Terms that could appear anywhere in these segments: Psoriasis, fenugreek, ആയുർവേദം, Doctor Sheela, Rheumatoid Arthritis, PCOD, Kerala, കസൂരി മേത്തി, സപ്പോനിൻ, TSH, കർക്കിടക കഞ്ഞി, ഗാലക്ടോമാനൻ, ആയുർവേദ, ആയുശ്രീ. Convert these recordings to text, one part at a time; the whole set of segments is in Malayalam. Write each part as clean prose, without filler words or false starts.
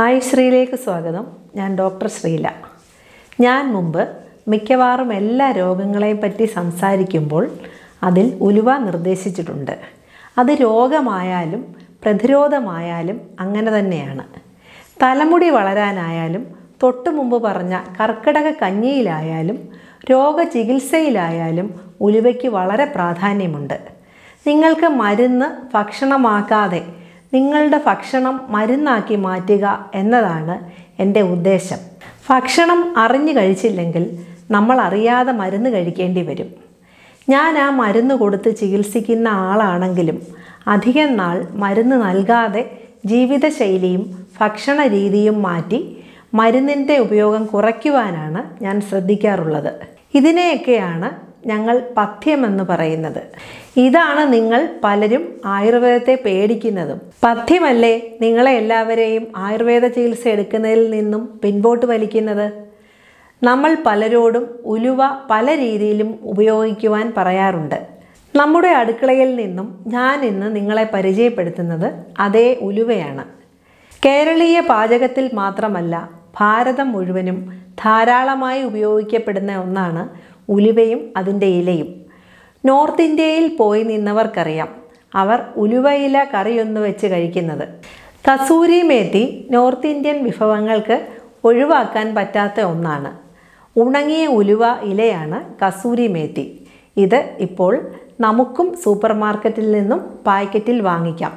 ആയുശ്രീയിലേക്ക് സ്വാഗതം. ഞാൻ ഡോക്ടർ ശ്രീല. ഞാൻ മുമ്പ് മിക്കവാറും എല്ലാ രോഗങ്ങളെയും പറ്റി സംസാരിക്കുമ്പോൾ അതിൽ ഉലുവ നിർദ്ദേശിച്ചിട്ടുണ്ട്. അത് രോഗമായാലും പ്രതിരോധമായാലും അങ്ങനെ തന്നെയാണ്. തലമുടി വളരാനായാലും തൊട്ടു മുമ്പ് പറഞ്ഞ കർക്കിടക കഞ്ഞിയിലായാലും രോഗചികിത്സയിലായാലും ഉലുവയ്ക്ക് വളരെ പ്രാധാന്യമുണ്ട്. നിങ്ങൾക്ക് മരുന്ന് ഭക്ഷണമാക്കാതെ നിങ്ങളുടെ ഭക്ഷണം മരുന്നാക്കി മാറ്റുക എന്നതാണ് എൻ്റെ ഉദ്ദേശം. ഭക്ഷണം അറിഞ്ഞു കഴിച്ചില്ലെങ്കിൽ നമ്മൾ അറിയാതെ മരുന്ന് കഴിക്കേണ്ടി വരും. ഞാൻ ആ മരുന്ന് കൊടുത്ത് ചികിത്സിക്കുന്ന ആളാണെങ്കിലും അധികം നാൾ മരുന്ന് നൽകാതെ ജീവിതശൈലിയും ഭക്ഷണ രീതിയും മാറ്റി മരുന്നിൻ്റെ ഉപയോഗം കുറയ്ക്കുവാനാണ് ഞാൻ ശ്രദ്ധിക്കാറുള്ളത്. ഇതിനെയൊക്കെയാണ് ഞങ്ങൾ പഥ്യമെന്ന് പറയുന്നത്. ഇതാണ് നിങ്ങൾ പലരും ആയുർവേദത്തെ പേടിക്കുന്നതും. പഥ്യമല്ലേ നിങ്ങളെ എല്ലാവരെയും ആയുർവേദ ചികിത്സ എടുക്കുന്നതിൽ നിന്നും പിൻപോട്ട് വലിക്കുന്നത്. നമ്മൾ പലരോടും ഉലുവ പല രീതിയിലും ഉപയോഗിക്കുവാൻ പറയാറുണ്ട്. നമ്മുടെ അടുക്കളയിൽ നിന്നും ഞാൻ ഇന്ന് നിങ്ങളെ പരിചയപ്പെടുത്തുന്നത് അതേ ഉലുവയാണ്. കേരളീയ പാചകത്തിൽ മാത്രമല്ല ഭാരതം മുഴുവനും ധാരാളമായി ഉപയോഗിക്കപ്പെടുന്ന ഒന്നാണ് ഉലുവയും അതിൻ്റെ ഇലയും. നോർത്ത് ഇന്ത്യയിൽ പോയി നിന്നവർക്കറിയാം അവർ ഉലുവയില കറിയൊന്ന് വെച്ച് കഴിക്കുന്നത്. കസൂരി മേത്തി നോർത്ത് ഇന്ത്യൻ വിഭവങ്ങൾക്ക് ഒഴിവാക്കാൻ പറ്റാത്ത ഒന്നാണ്. ഉണങ്ങിയ ഉലുവ ഇലയാണ് കസൂരി മേത്തി. ഇത് ഇപ്പോൾ നമുക്കും സൂപ്പർ മാർക്കറ്റിൽ നിന്നും പാക്കറ്റിൽ വാങ്ങിക്കാം.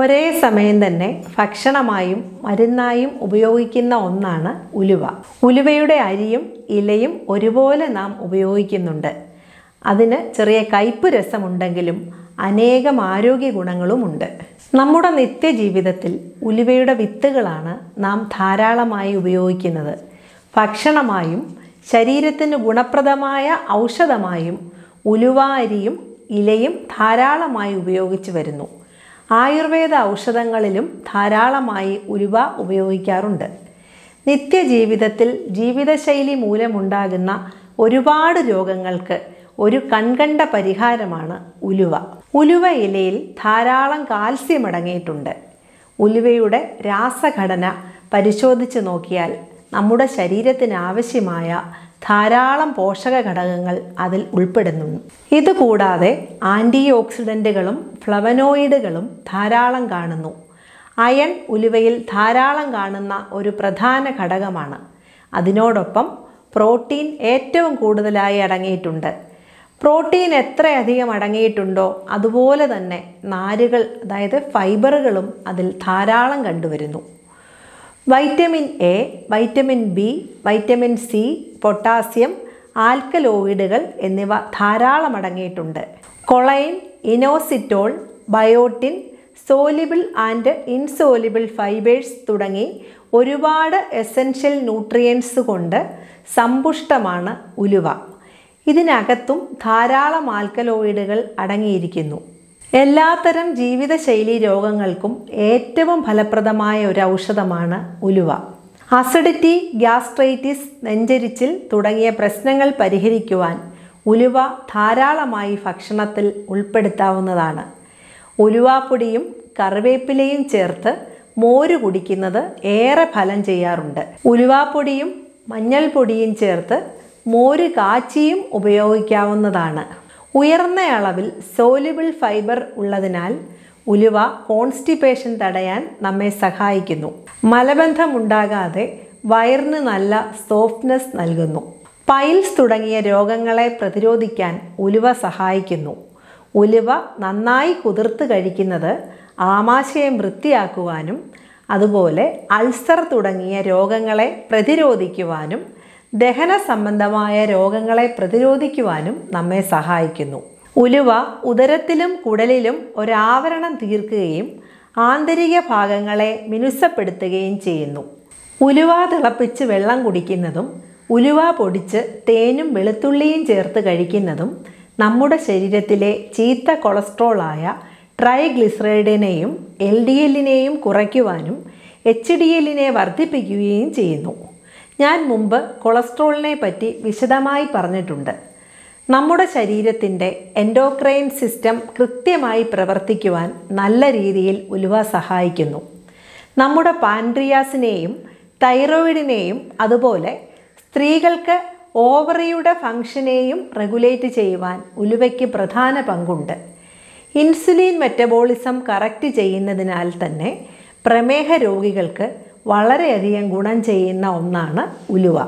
ഒരേ സമയം തന്നെ ഭക്ഷണമായും മരുന്നായും ഉപയോഗിക്കുന്ന ഒന്നാണ് ഉലുവ. ഉലുവയുടെ അരിയും ഇലയും ഒരുപോലെ നാം ഉപയോഗിക്കുന്നുണ്ട്. അതിന് ചെറിയ കയ്പ് രസമുണ്ടെങ്കിലും അനേകം ആരോഗ്യ ഗുണങ്ങളുമുണ്ട്. നമ്മുടെ നിത്യജീവിതത്തിൽ ഉലുവയുടെ വിത്തുകളാണ് നാം ധാരാളമായി ഉപയോഗിക്കുന്നത്. ഭക്ഷണമായും ശരീരത്തിന് ഗുണപ്രദമായ ഔഷധമായും ഉലുവ അരിയും ഇലയും ധാരാളമായി ഉപയോഗിച്ചു വരുന്നു. ആയുർവേദ ഔഷധങ്ങളിലും ധാരാളമായി ഉലുവ ഉപയോഗിക്കാറുണ്ട്. നിത്യജീവിതത്തിൽ ജീവിതശൈലി മൂലമുണ്ടാകുന്ന ഒരുപാട് രോഗങ്ങൾക്ക് ഒരു കൺകണ്ട പരിഹാരമാണ് ഉലുവ. ഉലുവ ഇലയിൽ ധാരാളം കാൽസ്യം അടങ്ങിയിട്ടുണ്ട്. ഉലുവയുടെ രാസഘടന പരിശോധിച്ച് നോക്കിയാൽ നമ്മുടെ ശരീരത്തിന് ആവശ്യമായ ധാരാളം പോഷക ഘടകങ്ങൾ അതിൽ ഉൾപ്പെടുന്നു. ഇതുകൂടാതെ ആൻറ്റി ഓക്സിഡൻറ്റുകളും ഫ്ലവനോയിഡുകളും ധാരാളം കാണുന്നു. അയൺ ഉലുവയിൽ ധാരാളം കാണുന്ന ഒരു പ്രധാന ഘടകമാണ്. അതിനോടൊപ്പം പ്രോട്ടീൻ ഏറ്റവും കൂടുതലായി അടങ്ങിയിട്ടുണ്ട്. പ്രോട്ടീൻ എത്രയധികം അടങ്ങിയിട്ടുണ്ടോ അതുപോലെ തന്നെ നാരുകൾ, അതായത് ഫൈബറുകളും അതിൽ ധാരാളം കണ്ടുവരുന്നു. Vitamin A, vitamin B, vitamin C, potassium, ആൽക്കലോയിഡുകൾ എന്നിവ ധാരാളം അടങ്ങിയിട്ടുണ്ട്. Choline, inositol, biotin, soluble and insoluble fibres തുടങ്ങി ഒരുപാട് എസൻഷ്യൽ ന്യൂട്രിയൻസ് കൊണ്ട് സമ്പുഷ്ടമാണ് ഉലുവ. ഇതിനകത്തും ധാരാളം ആൽക്കലോയിഡുകൾ അടങ്ങിയിരിക്കുന്നു. എല്ലാത്തരം ജീവിതശൈലി രോഗങ്ങൾക്കും ഏറ്റവും ഫലപ്രദമായ ഒരു ഔഷധമാണ് ഉലുവ. അസിഡിറ്റി, ഗ്യാസ്ട്രൈറ്റിസ്, നെഞ്ചരിച്ചിൽ തുടങ്ങിയ പ്രശ്നങ്ങൾ പരിഹരിക്കുവാൻ ഉലുവ ധാരാളമായി ഭക്ഷണത്തിൽ ഉൾപ്പെടുത്താവുന്നതാണ്. ഉലുവാപ്പൊടിയും കറിവേപ്പിലയും ചേർത്ത് മോര് കുടിക്കുന്നത് ഏറെ ഫലം ചെയ്യാറുണ്ട്. ഉലുവാപ്പൊടിയും മഞ്ഞൾപ്പൊടിയും ചേർത്ത് മോര് കാച്ചിയും ഉപയോഗിക്കാവുന്നതാണ്. ഉയർന്ന അളവിൽ സോലിബിൾ ഫൈബർ ഉള്ളതിനാൽ ഉലുവ കോൺസ്റ്റിപ്പേഷൻ തടയാൻ നമ്മെ സഹായിക്കുന്നു. മലബന്ധമുണ്ടാകാതെ വയറിന് നല്ല സോഫ്റ്റ്നെസ് നൽകുന്നു. പൈൽസ് തുടങ്ങിയ രോഗങ്ങളെ പ്രതിരോധിക്കാൻ ഉലുവ സഹായിക്കുന്നു. ഉലുവ നന്നായി കുതിർത്ത് കഴിക്കുന്നത് ആമാശയം വൃത്തിയാക്കുവാനും അതുപോലെ അൾസർ തുടങ്ങിയ രോഗങ്ങളെ പ്രതിരോധിക്കുവാനും ദഹന സംബന്ധമായ രോഗങ്ങളെ പ്രതിരോധിക്കുവാനും നമ്മെ സഹായിക്കുന്നു. ഉലുവ ഉദരത്തിലും കുടലിലും ഒരാവരണം തീർക്കുകയും ആന്തരിക ഭാഗങ്ങളെ മിനുസപ്പെടുത്തുകയും ചെയ്യുന്നു. ഉലുവ തിളപ്പിച്ച് വെള്ളം കുടിക്കുന്നതും ഉലുവ പൊടിച്ച് തേനും വെളുത്തുള്ളിയും ചേർത്ത് കഴിക്കുന്നതും നമ്മുടെ ശരീരത്തിലെ ചീത്ത കൊളസ്ട്രോളായ ട്രൈഗ്ലിസറൈഡിനെയും LDLനെയും കുറയ്ക്കുവാനും HDLനെ വർദ്ധിപ്പിക്കുകയും ചെയ്യുന്നു. ഞാൻ മുമ്പ് കൊളസ്ട്രോളിനെ പറ്റി വിശദമായി പറഞ്ഞിട്ടുണ്ട്. നമ്മുടെ ശരീരത്തിൻ്റെ എൻഡോക്രൈൻ സിസ്റ്റം കൃത്യമായി പ്രവർത്തിക്കുവാൻ നല്ല രീതിയിൽ ഉലുവ സഹായിക്കുന്നു. നമ്മുടെ പാൻക്രിയാസിനെയും തൈറോയിഡിനെയും അതുപോലെ സ്ത്രീകൾക്ക് ഓവറിയുടെ ഫംഗ്ഷനെയും റെഗുലേറ്റ് ചെയ്യുവാൻ ഉലുവയ്ക്ക് പ്രധാന പങ്കുണ്ട്. ഇൻസുലിൻ മെറ്റബോളിസം കറക്റ്റ് ചെയ്യുന്നതിനാൽ തന്നെ പ്രമേഹ രോഗികൾക്ക് വളരെയധികം ഗുണം ചെയ്യുന്ന ഒന്നാണ് ഉലുവ.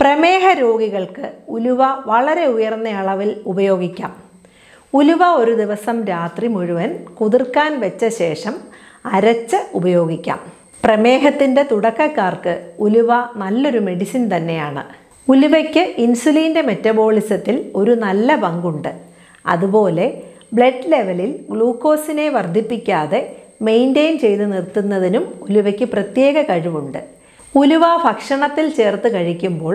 പ്രമേഹ രോഗികൾക്ക് ഉലുവ വളരെ ഉയർന്ന അളവിൽ ഉപയോഗിക്കാം. ഉലുവ ഒരു ദിവസം രാത്രി മുഴുവൻ കുതിർക്കാൻ വെച്ച ശേഷം അരച്ച് ഉപയോഗിക്കാം. പ്രമേഹത്തിൻ്റെ തുടക്കക്കാർക്ക് ഉലുവ നല്ലൊരു മെഡിസിൻ തന്നെയാണ്. ഉലുവയ്ക്ക് ഇൻസുലിൻ്റെ മെറ്റബോളിസത്തിൽ ഒരു നല്ല പങ്കുണ്ട്. അതുപോലെ ബ്ലഡ് ലെവലിൽ ഗ്ലൂക്കോസിനെ വർദ്ധിപ്പിക്കാതെ മെയിൻറ്റെയിൻ ചെയ്ത് നിർത്തുന്നതിനും ഉലുവയ്ക്ക് പ്രത്യേക കഴിവുണ്ട്. ഉലുവ ഭക്ഷണത്തിൽ ചേർത്ത് കഴിക്കുമ്പോൾ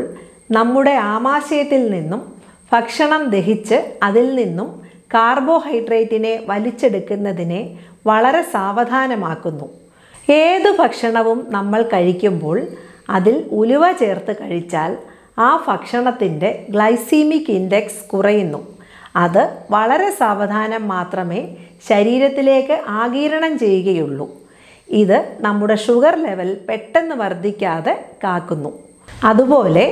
നമ്മുടെ ആമാശയത്തിൽ നിന്നും ഭക്ഷണം ദഹിച്ച് അതിൽ നിന്നും കാർബോഹൈഡ്രേറ്റിനെ വലിച്ചെടുക്കുന്നതിനെ വളരെ സാവധാനമാക്കുന്നു. ഏത് ഭക്ഷണവും നമ്മൾ കഴിക്കുമ്പോൾ അതിൽ ഉലുവ ചേർത്ത് കഴിച്ചാൽ ആ ഭക്ഷണത്തിൻ്റെ ഗ്ലൈസീമിക് ഇൻഡെക്സ് കുറയുന്നു. അത് വളരെ സാവധാനം മാത്രമേ ശരീരത്തിലേക്ക് ആഗിരണം ചെയ്യുകയുള്ളൂ. ഇത് നമ്മുടെ ഷുഗർ ലെവൽ പെട്ടെന്ന് വർദ്ധിക്കാതെ കാക്കുന്നു. അതുപോലെ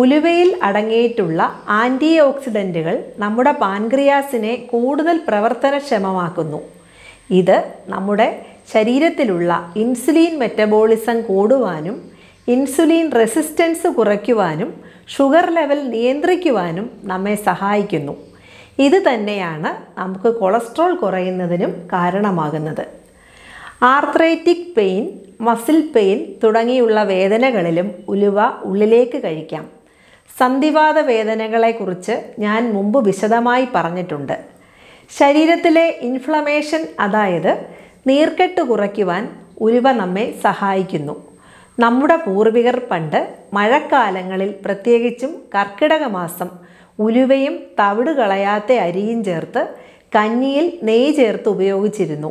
ഉലുവയിൽ അടങ്ങിയിട്ടുള്ള ആൻറ്റി ഓക്സിഡൻറ്റുകൾ നമ്മുടെ പാൻക്രിയാസിനെ കൂടുതൽ പ്രവർത്തനക്ഷമമാക്കുന്നു. ഇത് നമ്മുടെ ശരീരത്തിലുള്ള ഇൻസുലിൻ മെറ്റബോളിസം കൂടുവാനും ഇൻസുലിൻ റെസിസ്റ്റൻസ് കുറയ്ക്കുവാനും ഷുഗർ ലെവൽ നിയന്ത്രിക്കുവാനും നമ്മെ സഹായിക്കുന്നു. ഇത് തന്നെയാണ് നമുക്ക് കൊളസ്ട്രോൾ കുറയുന്നതിനും കാരണമാകുന്നത്. ആർത്രൈറ്റിക് പെയിൻ, മസിൽ പെയിൻ തുടങ്ങിയുള്ള വേദനകളിലും ഉലുവ ഉള്ളിലേക്ക് കഴിക്കാം. സന്ധിവാത വേദനകളെക്കുറിച്ച് ഞാൻ മുമ്പ് വിശദമായി പറഞ്ഞിട്ടുണ്ട്. ശരീരത്തിലെ ഇൻഫ്ലമേഷൻ, അതായത് നീർക്കെട്ട് കുറയ്ക്കുവാൻ ഉലുവ നമ്മെ സഹായിക്കുന്നു. നമ്മുടെ പൂർവികർ പണ്ട് മഴക്കാലങ്ങളിൽ, പ്രത്യേകിച്ചും കർക്കിടക മാസം, ഉലുവയും തവിട് കളയാത്ത അരിയും ചേർത്ത് കഞ്ഞിയിൽ നെയ്യ് ചേർത്ത് ഉപയോഗിച്ചിരുന്നു.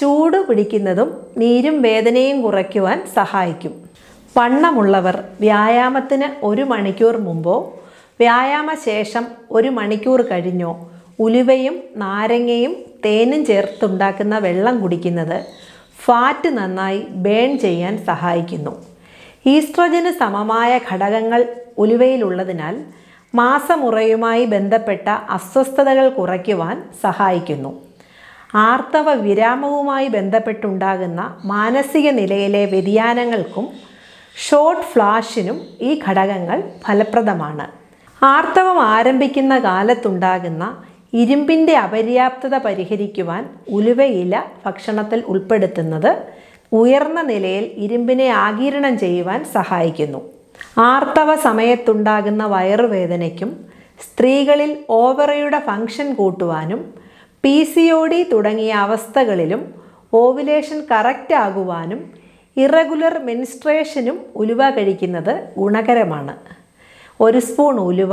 ചൂട് പിടിക്കുന്നതും നീരും വേദനയും കുറയ്ക്കുവാൻ സഹായിക്കും. വണ്ണമുള്ളവർ വ്യായാമത്തിന് 1 മണിക്കൂർ മുമ്പോ വ്യായാമശേഷം 1 മണിക്കൂർ കഴിഞ്ഞോ ഉലുവയും നാരങ്ങയും തേനും ചേർത്തുണ്ടാക്കുന്ന വെള്ളം കുടിക്കുന്നത് ഫാറ്റ് നന്നായി ബേൺ ചെയ്യാൻ സഹായിക്കുന്നു. ഈസ്ട്രജന് സമമായ ഘടകങ്ങൾ ഉലുവയിലുള്ളതിനാൽ മാസമുറയുമായി ബന്ധപ്പെട്ട അസ്വസ്ഥതകൾ കുറയ്ക്കുവാൻ സഹായിക്കുന്നു. ആർത്തവ വിരാമവുമായി ബന്ധപ്പെട്ടുണ്ടാകുന്ന മാനസിക നിലയിലെ വ്യതിയാനങ്ങൾക്കും ഷോർട്ട് ഫ്ലാഷിനും ഈ ഘടകങ്ങൾ ഫലപ്രദമാണ്. ആർത്തവം ആരംഭിക്കുന്ന കാലത്തുണ്ടാകുന്ന ഇരുമ്പിൻ്റെ അപര്യാപ്തത പരിഹരിക്കുവാൻ ഉലുവയില ഭക്ഷണത്തിൽ ഉൾപ്പെടുത്തുന്നത് ഉയർന്ന നിലയിൽ ഇരുമ്പിനെ ആഗിരണം ചെയ്യുവാൻ സഹായിക്കുന്നു. ആർത്തവ സമയത്തുണ്ടാകുന്ന വയറുവേദനയ്ക്കും സ്ത്രീകളിൽ ഓവറിയുടെ ഫംഗ്ഷൻ കൂട്ടുവാനും PCOD തുടങ്ങിയ അവസ്ഥകളിലും ഓവുലേഷൻ കറക്റ്റ് ആകുവാനും ഇറഗുലർ മെൻസ്ട്രേഷനും ഉലുവ കഴിക്കുന്നത് ഗുണകരമാണ്. 1 സ്പൂൺ ഉലുവ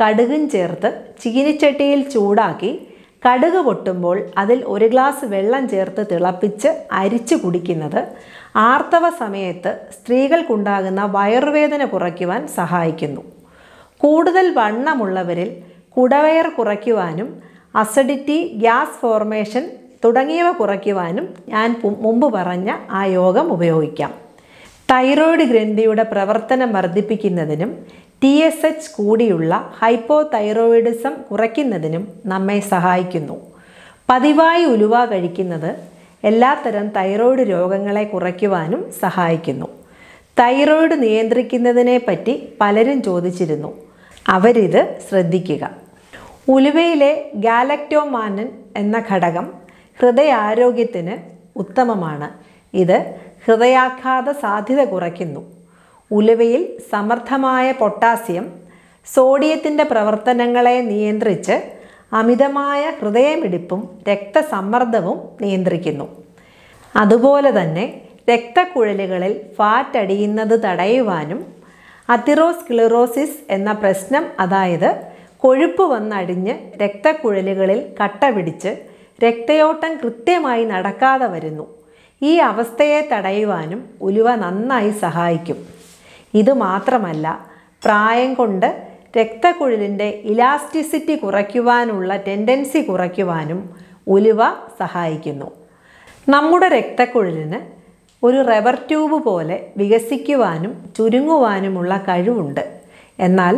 കടുകും ചേർത്ത് ചീനിച്ചട്ടിയിൽ ചൂടാക്കി കടുക് പൊട്ടുമ്പോൾ അതിൽ 1 ഗ്ലാസ് വെള്ളം ചേർത്ത് തിളപ്പിച്ച് അരിച്ചു കുടിക്കുന്നത് ആർത്തവ സമയത്ത് സ്ത്രീകൾക്കുണ്ടാകുന്ന വയറുവേദന കുറയ്ക്കുവാൻ സഹായിക്കുന്നു. കൂടുതൽ വണ്ണമുള്ളവരിൽ കുടവയർ കുറയ്ക്കുവാനും അസിഡിറ്റി, ഗ്യാസ് ഫോർമേഷൻ തുടങ്ങിയവ കുറയ്ക്കുവാനും ഞാൻ മുമ്പ് പറഞ്ഞ ആ യോഗം ഉപയോഗിക്കാം. തൈറോയ്ഡ് ഗ്രന്ഥിയുടെ പ്രവർത്തനം വർദ്ധിപ്പിക്കുന്നതിനും TSH കൂടിയുള്ള ഹൈപ്പോ തൈറോയിഡിസം കുറയ്ക്കുന്നതിനും നമ്മെ സഹായിക്കുന്നു. പതിവായി ഉലുവ കഴിക്കുന്നത് എല്ലാത്തരം തൈറോയ്ഡ് രോഗങ്ങളെ കുറയ്ക്കുവാനും സഹായിക്കുന്നു. തൈറോയ്ഡ് നിയന്ത്രിക്കുന്നതിനെ പറ്റി പലരും ചോദിച്ചിരുന്നു. അവരിത് ശ്രദ്ധിക്കുക. ഉലുവയിലെ ഗാലക്ടോമാനൻ എന്ന ഘടകം ഹൃദയാരോഗ്യത്തിന് ഉത്തമമാണ്. ഇത് ഹൃദയാഘാത സാധ്യത കുറയ്ക്കുന്നു. ഉലുവയിൽ സമർത്ഥമായ പൊട്ടാസ്യം സോഡിയത്തിൻ്റെ പ്രവർത്തനങ്ങളെ നിയന്ത്രിച്ച് അമിതമായ ഹൃദയമിടിപ്പും രക്തസമ്മർദ്ദവും നിയന്ത്രിക്കുന്നു. അതുപോലെ തന്നെ രക്തക്കുഴലുകളിൽ ഫാറ്റ് അടിയുന്നത് തടയുവാനും അതിറോസ്ക്ലിറോസിസ് എന്ന പ്രശ്നം, അതായത് കൊഴുപ്പ് വന്നടിഞ്ഞ് രക്തക്കുഴലുകളിൽ കട്ട പിടിച്ച് രക്തയോട്ടം കൃത്യമായി നടക്കാതെ വരുന്നു, ഈ അവസ്ഥയെ തടയുവാനും ഉലുവ നന്നായി സഹായിക്കും. ഇതുമാത്രമല്ല, പ്രായം കൊണ്ട് രക്തക്കുഴലിൻ്റെ ഇലാസ്റ്റിസിറ്റി കുറയ്ക്കുവാനുള്ള ടെൻഡൻസി കുറയ്ക്കുവാനും ഉലുവ സഹായിക്കുന്നു. നമ്മുടെ രക്തക്കുഴലിന് ഒരു റബ്ബർ ട്യൂബ് പോലെ വികസിക്കുവാനും ചുരുങ്ങുവാനുമുള്ള കഴിവുണ്ട്. എന്നാൽ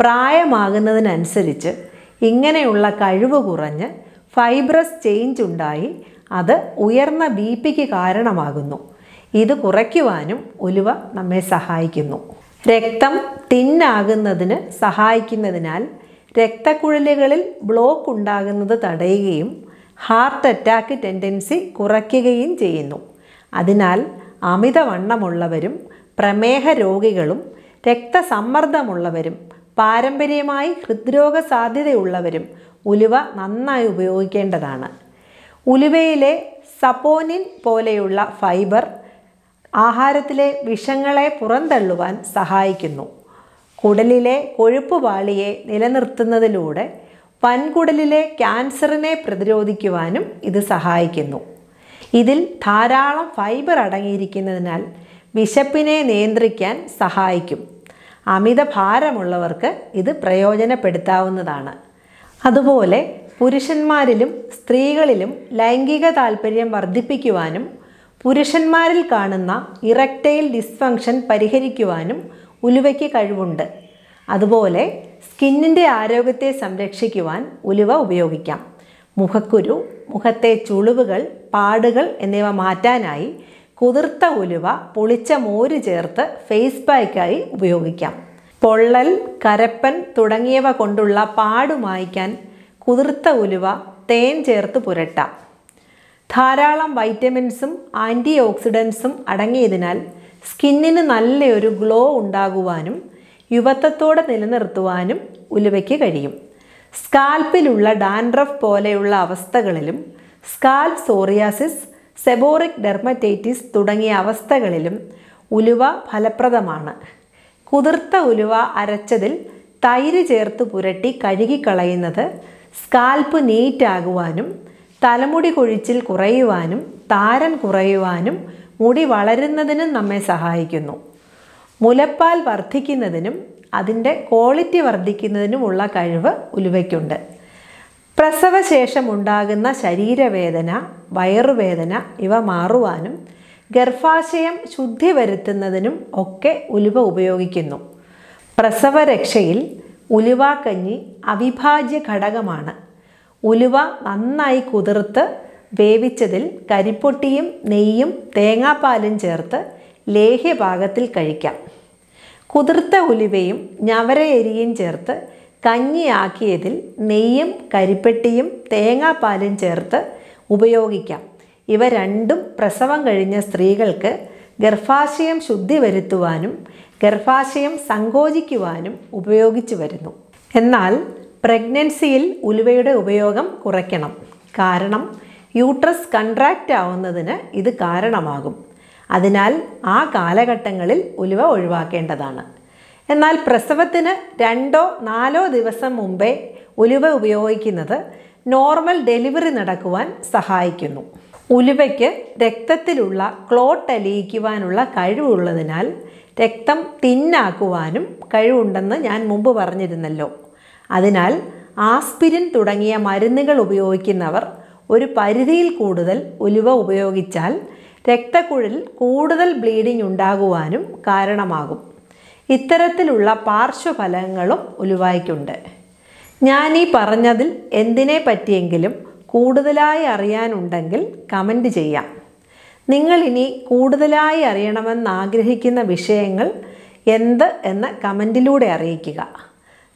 പ്രായമാകുന്നതിനനുസരിച്ച് ഇങ്ങനെയുള്ള കഴിവ് കുറഞ്ഞ് ഫൈബ്രസ് ചേഞ്ച് ഉണ്ടായി അത് ഉയർന്ന ബി പിക്ക് കാരണമാകുന്നു. ഇത് കുറയ്ക്കുവാനും ഉലുവ നമ്മെ സഹായിക്കുന്നു. രക്തം തിന്നാകുന്നതിന് സഹായിക്കുന്നതിനാൽ രക്തക്കുഴലുകളിൽ ബ്ലോക്ക് ഉണ്ടാകുന്നത് തടയുകയും ഹാർട്ട് അറ്റാക്ക് ടെൻഡൻസി കുറയ്ക്കുകയും ചെയ്യുന്നു. അതിനാൽ അമിതവണ്ണമുള്ളവരും പ്രമേഹ രോഗികളും രക്തസമ്മർദ്ദമുള്ളവരും പാരമ്പര്യമായി ഹൃദ്രോഗ സാധ്യതയുള്ളവരും ഉലുവ നന്നായി ഉപയോഗിക്കേണ്ടതാണ്. ഉലുവയിലെ സപ്പോനിൻ പോലെയുള്ള ഫൈബർ ആഹാരത്തിലെ വിഷങ്ങളെ പുറന്തള്ളുവാൻ സഹായിക്കുന്നു. കുടലിലെ കൊഴുപ്പ് പാളിയെ നിലനിർത്തുന്നതിലൂടെ വൻകുടലിലെ ക്യാൻസറിനെ പ്രതിരോധിക്കുവാനും ഇത് സഹായിക്കുന്നു. ഇതിൽ ധാരാളം ഫൈബർ അടങ്ങിയിരിക്കുന്നതിനാൽ വിശപ്പിനെ നിയന്ത്രിക്കാൻ സഹായിക്കും. അമിത ഭാരമുള്ളവർക്ക് ഇത് പ്രയോജനപ്പെടുത്താവുന്നതാണ്. അതുപോലെ പുരുഷന്മാരിലും സ്ത്രീകളിലും ലൈംഗിക താൽപ്പര്യം വർദ്ധിപ്പിക്കുവാനും പുരുഷന്മാരിൽ കാണുന്ന ഇറക്ടൈൽ ഡിസ്ഫങ്ഷൻ പരിഹരിക്കുവാനും ഉലുവയ്ക്ക് കഴിവുണ്ട്. അതുപോലെ സ്കിന്നിൻ്റെ ആരോഗ്യത്തെ സംരക്ഷിക്കുവാൻ ഉലുവ ഉപയോഗിക്കാം. മുഖക്കുരു, മുഖത്തെ ചുളിവുകൾ, പാടുകൾ എന്നിവ മാറ്റാനായി കുതിർത്ത ഉലുവ പൊളിച്ച മോര് ചേർത്ത് ഫേസ് പാക്കായി ഉപയോഗിക്കാം. പൊള്ളൽ, കരപ്പൻ തുടങ്ങിയവ കൊണ്ടുള്ള പാട് മായ്ക്കാൻ കുതിർത്ത ഉലുവ തേൻ ചേർത്ത് പുരട്ടാം. ധാരാളം വൈറ്റമിൻസും ആൻറ്റി ഓക്സിഡൻസും അടങ്ങിയതിനാൽ സ്കിന്നിന് നല്ലൊരു ഗ്ലോ ഉണ്ടാകുവാനും യുവത്വത്തോടെ നിലനിർത്തുവാനും ഉലുവയ്ക്ക് കഴിയും. സ്കാൽപ്പിലുള്ള ഡാൻഡ്രഫ് പോലെയുള്ള അവസ്ഥകളിലും സ്കാൽപ്പ് സോറിയാസിസ്, സെബോറിക് ഡെർമറ്റൈറ്റിസ് തുടങ്ങിയ അവസ്ഥകളിലും ഉലുവ ഫലപ്രദമാണ്. കുതിർത്ത ഉലുവ അരച്ചതിൽ തൈര് ചേർത്ത് പുരട്ടി കഴുകിക്കളയുന്നത് സ്കാൽപ്പ് നീറ്റാകുവാനും തലമുടി കൊഴിച്ചിൽ കുറയുവാനും താരൻ കുറയുവാനും മുടി വളരുന്നതിനും നമ്മെ സഹായിക്കുന്നു. മുലപ്പാൽ വർദ്ധിക്കുന്നതിനും അതിൻ്റെ ക്വാളിറ്റി വർദ്ധിക്കുന്നതിനുമുള്ള കഴിവ് ഉലുവയ്ക്കുണ്ട്. പ്രസവശേഷമുണ്ടാകുന്ന ശരീരവേദന, വയറുവേദന ഇവ മാറുവാനും ഗർഭാശയം ശുദ്ധി വരുത്തുന്നതിനും ഒക്കെ ഉലുവ ഉപയോഗിക്കുന്നു. പ്രസവരക്ഷയിൽ ഉലുവാക്കഞ്ഞി അവിഭാജ്യ ഘടകമാണ്. ഉലുവ നന്നായി കുതിർത്ത് വേവിച്ചതിൽ കരിപ്പൊട്ടിയും നെയ്യും തേങ്ങാപ്പാലും ചേർത്ത് ലേഹ്യപാകത്തിൽ കഴിക്കാം. കുതിർത്ത ഉലുവയും ഞവരയരിയും ചേർത്ത് കഞ്ഞിയാക്കിയതിൽ നെയ്യും കരിപ്പെട്ടിയും തേങ്ങാപ്പാലും ചേർത്ത് ഉപയോഗിക്കാം. ഇവ രണ്ടും പ്രസവം കഴിഞ്ഞ സ്ത്രീകൾക്ക് ഗർഭാശയം ശുദ്ധി വരുത്തുവാനും ഗർഭാശയം സങ്കോചിക്കുവാനും ഉപയോഗിച്ചു വരുന്നു. എന്നാൽ പ്രഗ്നൻസിയിൽ ഉലുവയുടെ ഉപയോഗം കുറയ്ക്കണം. കാരണം യൂട്രസ് കൺട്രാക്റ്റ് ആവുന്നതിന് ഇത് കാരണമാകും. അതിനാൽ ആ കാലഘട്ടങ്ങളിൽ ഉലുവ ഒഴിവാക്കേണ്ടതാണ്. എന്നാൽ പ്രസവത്തിന് 2 or 4 ദിവസം മുമ്പേ ഉലുവ ഉപയോഗിക്കുന്നത് നോർമൽ ഡെലിവറി നടക്കുവാൻ സഹായിക്കുന്നു. ഉലുവയ്ക്ക് രക്തത്തിലുള്ള ക്ലോട്ട് അലിയിക്കുവാനുള്ള കഴിവുള്ളതിനാൽ രക്തം തിന്നാക്കുവാനും കഴിവുണ്ടെന്ന് ഞാൻ മുമ്പ് പറഞ്ഞിരുന്നല്ലോ. അതിനാൽ ആസ്പിരിൻ തുടങ്ങിയ മരുന്നുകൾ ഉപയോഗിക്കുന്നവർ ഒരു പരിധിയിൽ കൂടുതൽ ഉലുവ ഉപയോഗിച്ചാൽ രക്തക്കുഴലിൽ കൂടുതൽ ബ്ലീഡിംഗ് ഉണ്ടാകുവാനും കാരണമാകും. ഇത്തരത്തിലുള്ള പാർശ്വഫലങ്ങളും ഉലുവയ്ക്കുണ്ട്. ഞാൻ ഈ പറഞ്ഞതിൽ എന്തിനെ പറ്റിയെങ്കിലും കൂടുതലായി അറിയാനുണ്ടെങ്കിൽ കമൻറ്റ് ചെയ്യാം. നിങ്ങൾ ഇനി കൂടുതലായി അറിയണമെന്നാഗ്രഹിക്കുന്ന വിഷയങ്ങൾ എന്ത് എന്ന് കമൻറ്റിലൂടെ അറിയിക്കുക.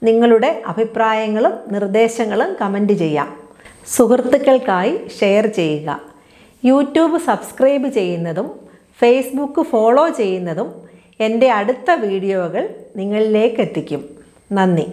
നിങ്ങളുടെ അഭിപ്രായങ്ങളും നിർദ്ദേശങ്ങളും കമൻറ്റ് ചെയ്യാം. സുഹൃത്തുക്കൾക്കായി ഷെയർ ചെയ്യുക. യൂട്യൂബ് സബ്സ്ക്രൈബ് ചെയ്യുന്നതും ഫേസ്ബുക്ക് ഫോളോ ചെയ്യുന്നതും എൻ്റെ അടുത്ത വീഡിയോകൾ നിങ്ങളിലേക്ക് എത്തിക്കും. നന്ദി.